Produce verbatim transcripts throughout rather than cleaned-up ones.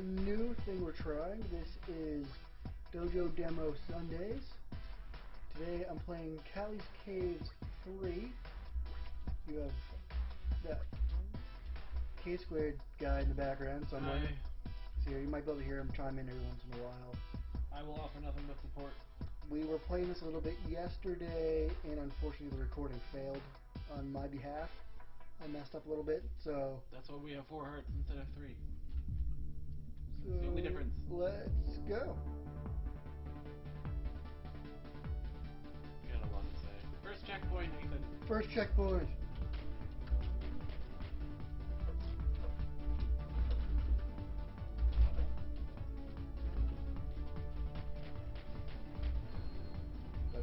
a new thing we're trying. This is Dojo Demo Sundays. Today I'm playing Cally's Caves three. You have that K squared guy in the background somewhere. Hi. So you might be able to hear him chime in every once in a while. I will offer nothing but support. We were playing this a little bit yesterday, and unfortunately the recording failed on my behalf. I messed up a little bit, so... That's why we have four hearts instead of three. So that's the only difference. Let's go. You got a lot to say. First checkpoint, Ethan. First checkpoint. Better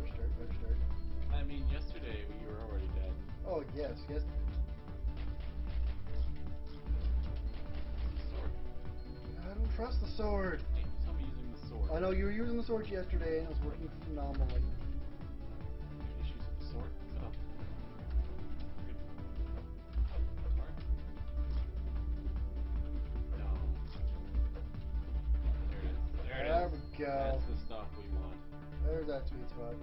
start, better start. I mean, yesterday you were already dead. Oh, yes, yes. Trust the sword. Hey, you saw me using the sword. I know you were using the sword yesterday, and it was working phenomenally. Any issues with the sword? Oh. No. There it is. There it is. There we go. That's the stuff we want. There's that sweet spot.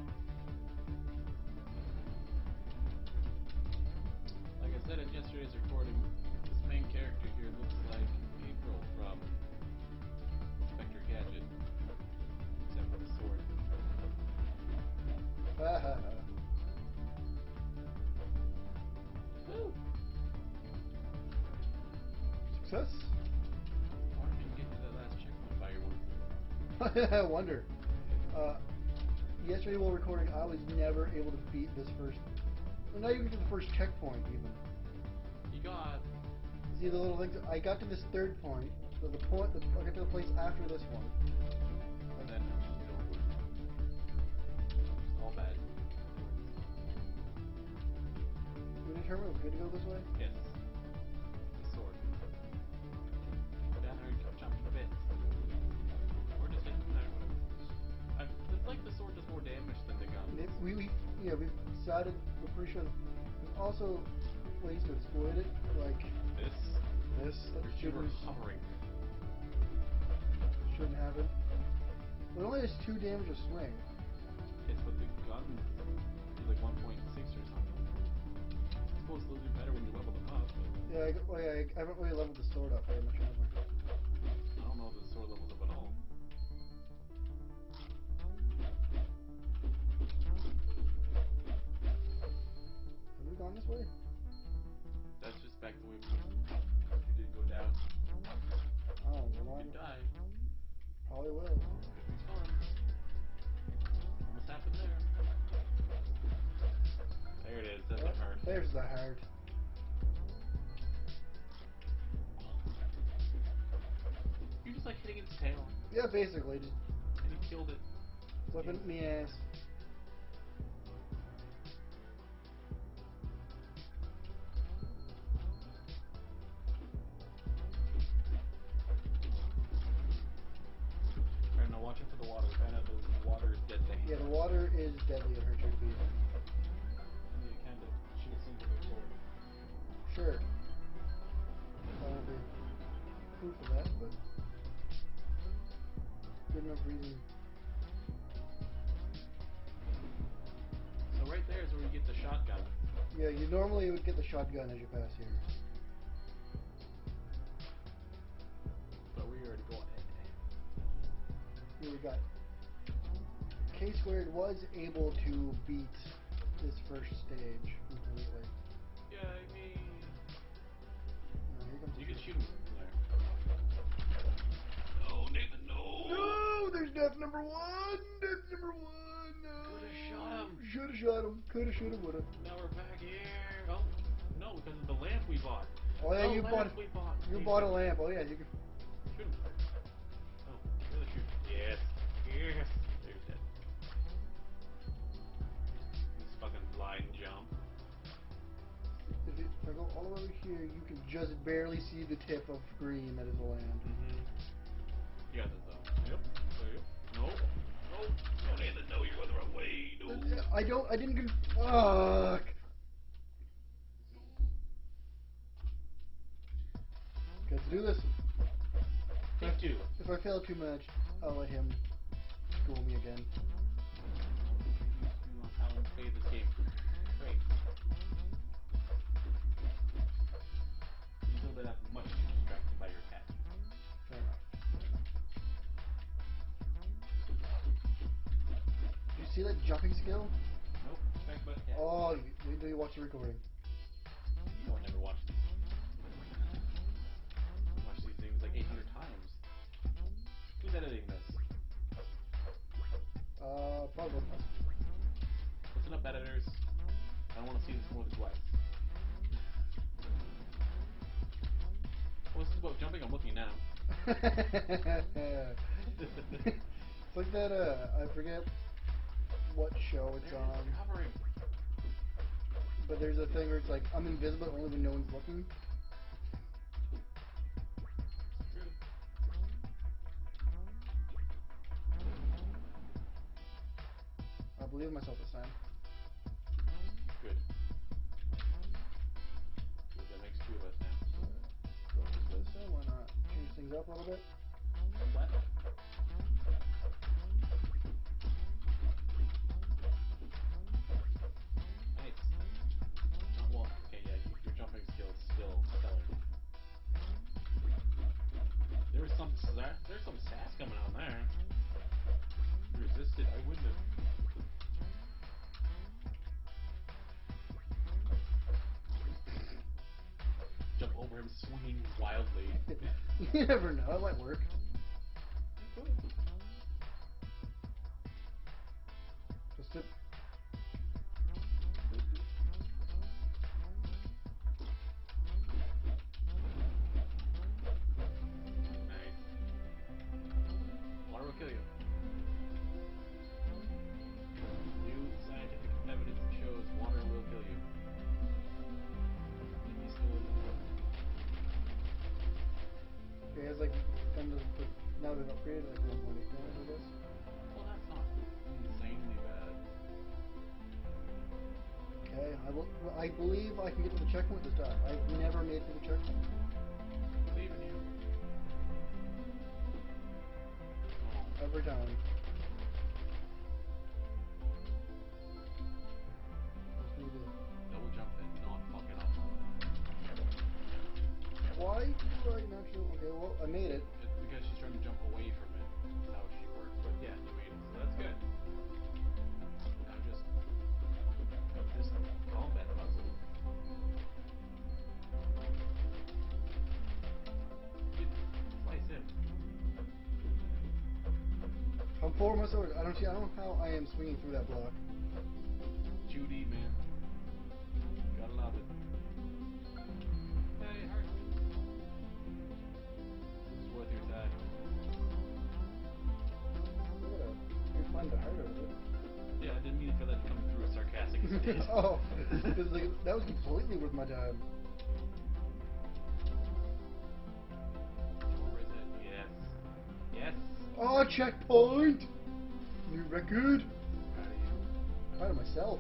Like I said in yesterday's recording, this main character here looks like April from Inspector Gadget, except for the sword. Woo! Success? I wonder if you can get to that last checkpoint by your one. I wonder. Uh, yesterday while recording, I was never able to beat this first. Not even to the first checkpoint, even. You got. See the little things. I got to this third point. So the point, the, I got to the place after this one. And then it's all bad. We determined it was good to go this way? Yes. The sword. Go down there and keep jumping bits. Or just hit them there. It's like the sword does more damage than the gun. It, we, we, yeah, we've decided, we're pretty sure, there's also ways to exploit it, like... This? This? That should be hovering. Shouldn't happen. But it only has two damage a swing. It's with the gun. It's like one point six or something. It's supposed to do better when you level them up. But yeah, I, well, yeah I, I haven't really leveled the sword up very much anymore. I don't know if the sword levels up at all. Have we gone this way? That's just back the way we did go down. Oh, well, you die. Probably will. It's fun. Almost happened there. There it is. That's a heart. There's the heart. You're just like hitting its tail. Yeah, basically. Just and you killed it. Flipping in the ass. Watching for the water. I know the water is deadly. Yeah, the water is deadly. It hurts your feet. And it kind of shoots into the floor. Sure. That would be proof of that, but good enough reason. So right there is where you get the shotgun. Yeah, you normally would get the shotgun as you pass here. But we already got it. We got K squared was able to beat this first stage completely. Yeah, I mean, uh, here comes you can shoot him from there. No, Nathan, no! No, there's death number one. Death number one. No. Could have shot him. Should have shot him. Could have, should have, would have. Now we're back here. Oh no, because of the lamp we bought. Oh yeah, the you bought. We bought. You bought a lamp. Oh yeah, you can shoot him. Yes, yes, there's that. This fucking blind jump. If, it, if I go all over here, you can just barely see the tip of green that is the land. Mm-hmm. You got this though. Yep. There you go. No. No. No, Nathan, no, you're going the wrong way. No. I don't. I didn't. Fuck. Got to do this. Take two. I feel too much, I'll let him school me again. How to play this game. Great. You don't get that much distracted by your cat. Fair enough. Do you see that jumping skill? Nope. Back butt, yeah. Oh, wait till you watch the recording. You don't ever watch these. Watch these things like eight hundred times. Who's editing this? Uh, probably us. Listen up, editors. I don't want to see this more than twice. What's this about jumping? I'm looking now. It's like that, uh, I forget what show it's on. You're hovering. But there's a thing where it's like, I'm invisible only when no one's looking. I believe in myself this time. Good. Good, that makes two of us now. So, go this way, so why not change things up a little bit? What? Nice. Not well, okay, yeah, your jumping skill is still stellar. There was some, there's some sass coming out there. If you resisted, I wouldn't have. Jump over him swinging wildly. You never know, it might work. Just tip. Nice. Water will kill you. New scientific evidence shows water will kill you. It has like kind of like, now they've upgraded like one point eight damage, I guess. Well, that's not insanely bad. Okay, I will. I believe I can get to the checkpoint this time. I've never made it to the checkpoint. Believe in you. Every time. Double jump and not fuck it up. Why do I not jump? Okay, well, I made it. It's because she's trying to jump away from it. That's how she works. But yeah, you made it, so that's good. Now just got this combat puzzle. Slice in. I'm for my sword. I don't see. I don't know how I am swinging through that block. Judy, man. Gotta love it. Hey, hurt. It's worth your time. Yeah, you're fun to hurt, isn't it? Yeah, I didn't mean for that to come through as sarcastic as it is. Oh, because like, that was completely worth my time. Where is it? Yes. Yes. Oh, checkpoint! New record! I'm proud of myself.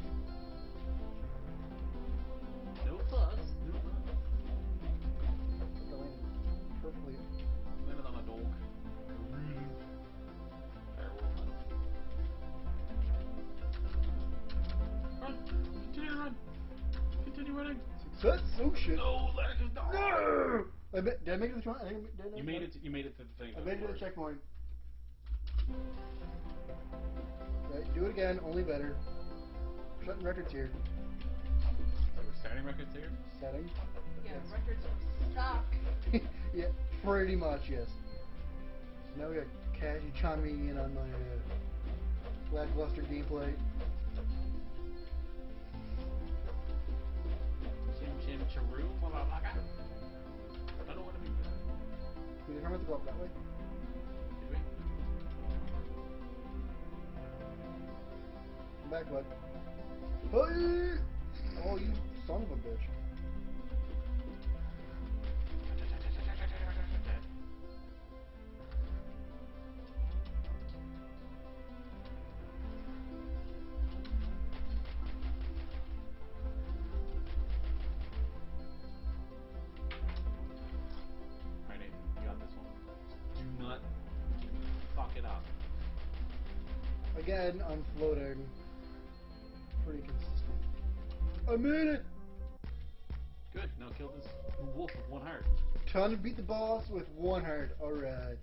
No fuss. No fuss. I landed perfectly. I landed on a dog. Run. Run. Continue run. Continue running. Success. Oh shit. No, that is not. No. I did I make it to the checkpoint? You made it. To, you made it to the thing. I made it to the checkpoint. Right, do it again. Only better. Shutting records here. Setting records here? Setting? Yeah, yes. Records were stuck. Yeah, pretty much, yes. So now we got Caddy chiming in on my uh, lackluster gameplay. Chim chim charu, motherfucker. I don't want to be bad. Can you remember to go up that way? Did we? Come back, bud. Hey! Oh, you son of a bitch. Alright, Nate, you got this one. Do not Again, I'm floating pretty consistent. I made it! Good, now kill this wolf with one heart. Trying to beat the boss with one heart, alright.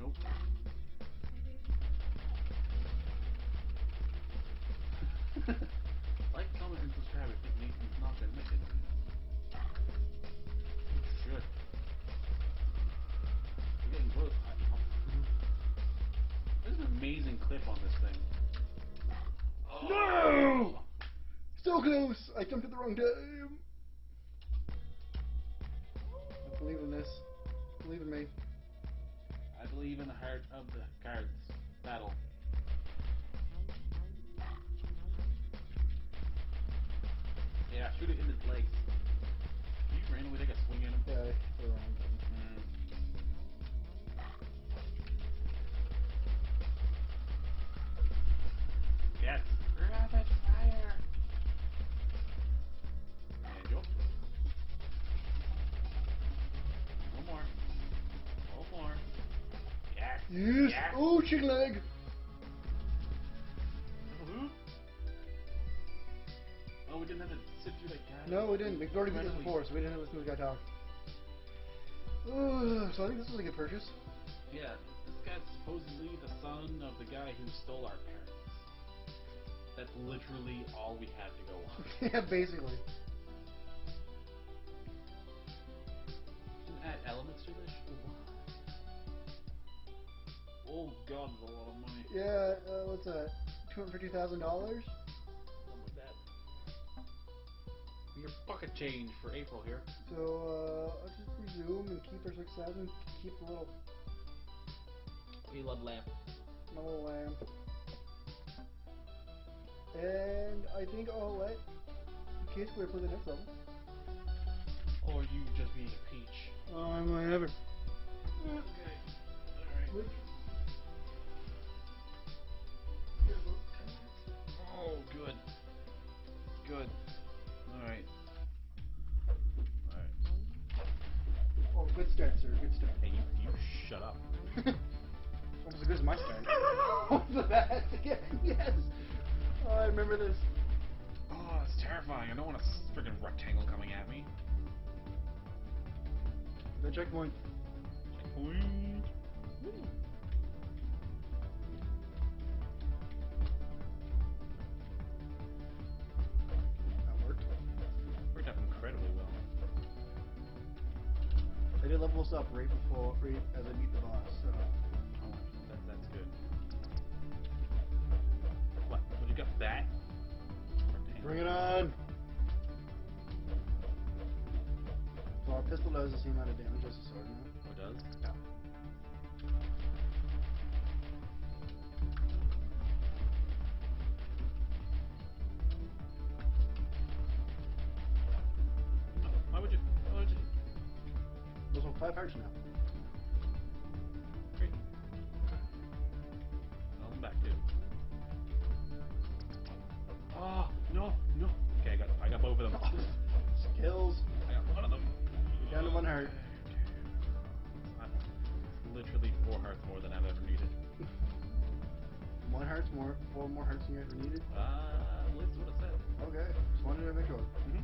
Nope. Like, comment, and subscribe if it means it's not been missing. It should. We're getting close. There's an amazing clip on this thing. Oh. No! So close! I jumped at the wrong time. I believe in this. Believe in me. I believe in the heart of the cards. Battle. Yeah, shoot it in his legs. Did you randomly take a swing at him? Yeah, I hit the wrong thing. Mm. Yes! Rapid fire! And go. One more. One more. Yes! Yes! Yes. Oh, chicken leg! Oh, we didn't have to sit through that guy. No, we didn't. We've already beat this before, so we didn't have to listen to the guy talk. Ugh, so I think this was a good purchase. Yeah, this guy's supposedly the son of the guy who stole our parents. That's literally all we had to go on. Yeah, basically. Didn't add elements to this? Oh god, that's a lot of money. Yeah, uh, what's that? two hundred fifty thousand dollars? Your bucket change for April here. So, uh, let's just resume and keep our six seven, keep the little... We love lamp. My little lamp. And I think I'll let K squared play the next level. Or you just be a peach. Oh, I'm whatever. Okay. Alright. Which? Oh, good. Good. Alright. Alright. Oh, good start, sir. Good start. Hey, you, you shut up. Almost as good as my start. Oh, the best. Yeah, yes! Oh, I remember this. Oh, it's terrifying. I don't want a freaking rectangle coming at me. The checkpoint. Checkpoint. Woo. I did level this up right before, right as I beat the boss, so... Oh, that, that's good. What? What do you got for that? Bring it on! So our pistol does the same amount of damage as the sword now. It does? Yeah. Five hearts now. Great. I'll come back too. Oh no, no. Okay, I got I got both of them. Skills. I got one of them. Down to one heart. It's literally four hearts more than I've ever needed. One heart's more, four more hearts than you ever needed. Uh, that's what I said. Okay, just wanted to make sure. Mm-hmm.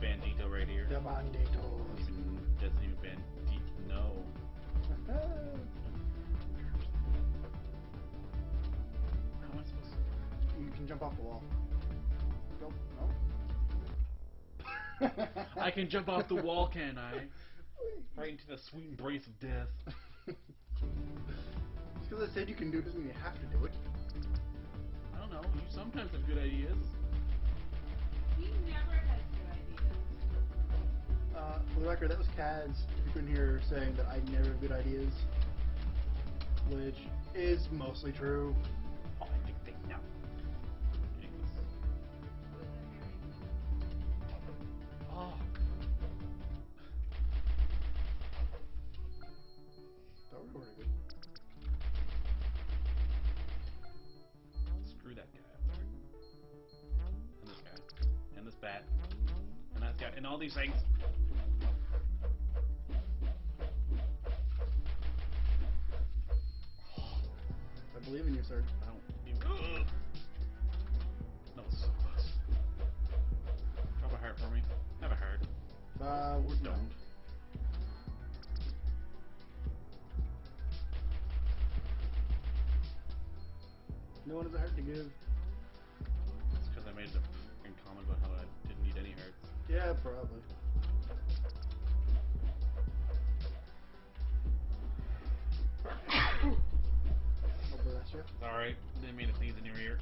Bandito right here. The Banditos. Even, doesn't even Bandito. No. How am I supposed to? You can jump off the wall. Nope. Nope. I can jump off the wall, can I? Right into the sweet embrace of death. Just because I said you can do it doesn't mean you have to do it. I don't know. You sometimes have good ideas. He never has. Uh, for the record, that was Kaz, if you couldn't hear, saying that I never have good ideas, which is mostly true. Oh, I think they know. Oh. That was pretty good. Screw that guy. And this guy. And this bat. And that guy. And all these things. believe in you, sir. I don't. Even... That was so close. Drop a heart for me. Have a heart. Uh, we're done. No. No one has a heart to give. It's because I made a fucking comment about how I didn't need any hearts. Yeah, probably. Oh, bless you. It's alright. Didn't mean to sneeze in your ear.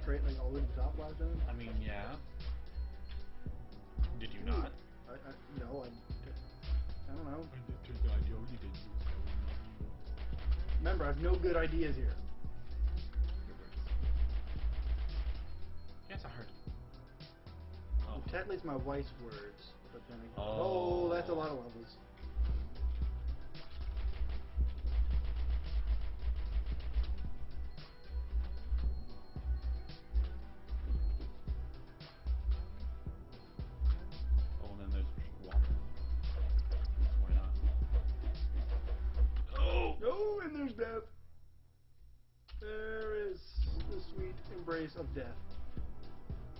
Straight like all the way to the top last time? I mean, yeah. Did you Ooh. Not? I, I, no, I, I don't know. Remember, I have no good ideas here. Yes, I heard. Oh. Technically, it's my wife's words, but then again. Oh. oh, that's a lot of levels. Of death.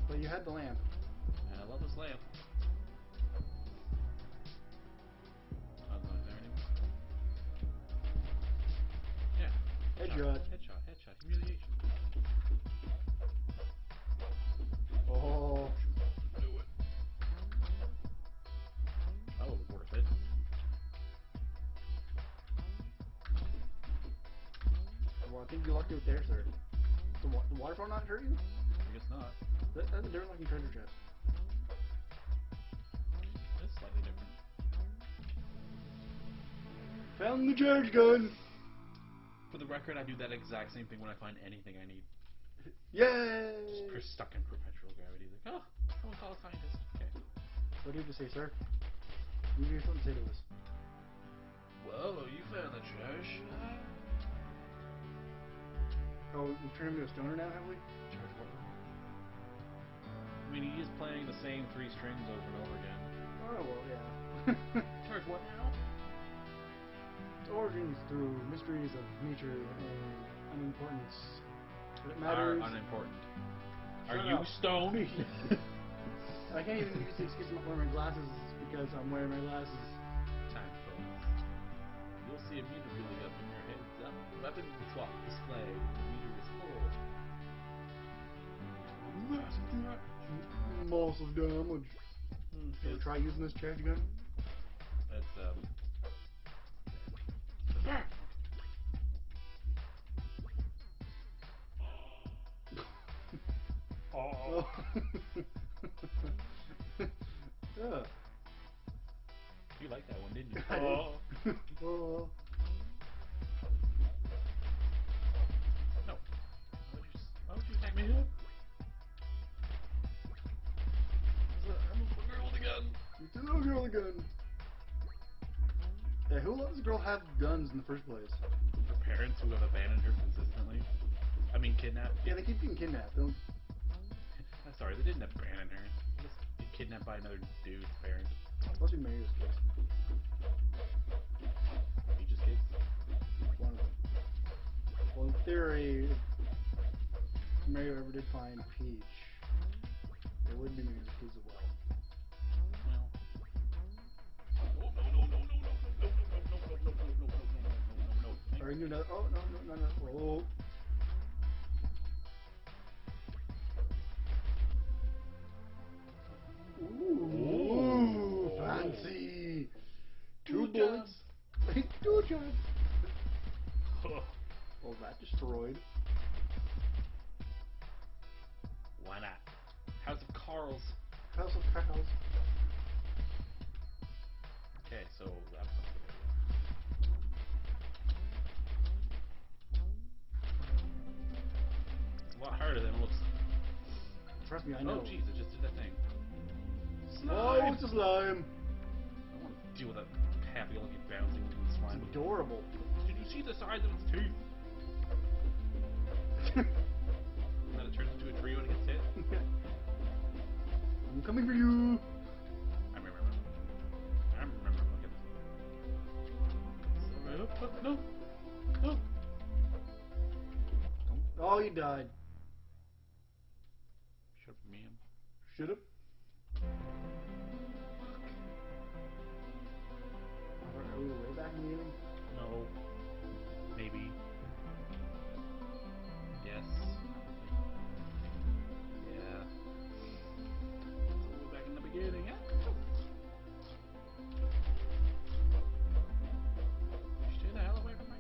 But you had the lamp. And I love this lamp. I don't know if there anymore. Yeah. Headshot. Headshot. Headshot. Humiliation. Oh. Do it. That was worth it. Well, I think you lucked it there, sir. The, wa the waterfall not hurt you? I guess not. That, that's a different looking treasure chest. That's slightly different. Found the charge gun! For the record, I do that exact same thing when I find anything I need. Yay! Just stuck in perpetual gravity. Like, oh, I want to call a scientist. Okay. What do you have to say, sir? You have something to say to us. Whoa, you found the treasure? Oh, we turned him into a stoner now, have we? I mean, he is playing the same three strings over and over again. Oh, well, yeah. Charge what now? Its origins through mysteries of nature and unimportance. But it matters. Are unimportant. Are Shut you up. Stoned? I can't even use the excuse of not wearing my glasses because I'm wearing my glasses. Time for us. You'll see a meter really up in your head. Weapon swap display. The meter is full. Massive damage. Mm, Should I try using this charge gun? That's um. oh. Yeah. You liked that one, didn't you? Oh. Oh. Why would you attack me here? I'm a little girl with a gun. It's a little girl with a gun. Yeah, who lets a girl have guns in the first place? Her parents who have abandoned her consistently. I mean, kidnapped. Yeah, they keep getting kidnapped. Don't... I'm sorry, they didn't abandon her. They just get kidnapped by another dude's parents. Plus, we married his kids. You just kids? One of them. Well, in theory. If Mario ever did find Peach, it would be Mario's kids as well. Well. No, no, no, no, no, no, no, no, no, no, no, no, no, no, no, no, no, no. Are you another? Oh, no, no, no, no. Oh. Ooh, fancy. Two bullets. Two jobs. Well, that destroyed. Why not? House of Carls. House of Carls. Okay, so that's not a good idea. It's a lot harder than it looks. Trust me, I know. Oh, jeez, I just did that thing. Slime. Oh, it's a slime. I don't want to deal with that happy-looking bouncing slime. It's adorable. Did you see the size of its teeth? That it turns into a tree when it gets hit. I'm coming for you. I remember. I remember. Look at this. No. No. Oh, you died. Should've, man. Should've. Are we way back in the evening? No. Maybe. Yes. Yeah. So we're back in the beginning, yeah? You stay the hell away from me.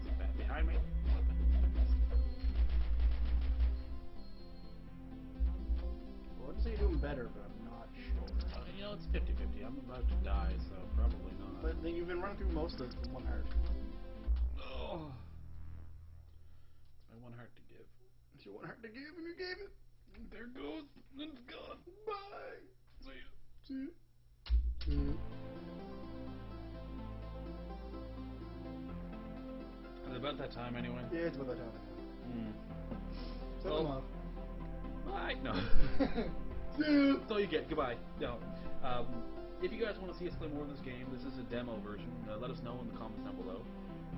Is it bad behind me? Well, I'd say you're doing better, but I'm not sure. Uh, you know, it's fifty fifty. I'm about to die, so probably not. But then you've been running through most of it with one heart. Oh. My one heart to give. It's your one heart to give, and you gave it. And there it goes. And it's gone. Bye. See ya. See ya. See ya. It's about that time, anyway. Yeah, it's about that time. Mm. So, well, come on. Bye. No. That's all you get. Goodbye. No. Um, if you guys want to see us play more of this game, this is a demo version. Uh, let us know in the comments down below.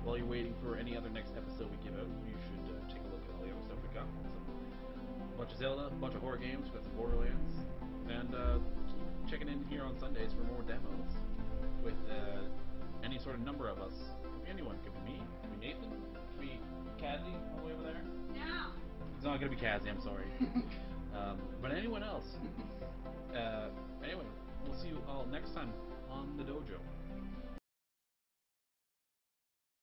While you're waiting for any other next episode we give out, you should uh, take a look at all the other stuff we got. A bunch of Zelda, a bunch of horror games, we got some Borderlands, and uh, keep checking in here on Sundays for more demos with uh, any sort of number of us. Could be anyone. Could be me. Could be Nathan. Could be Cassie all the way over there. No. It's not gonna be Cassie, I'm sorry. um, but anyone else. Uh, anyway, we'll see you all next time on the dojo.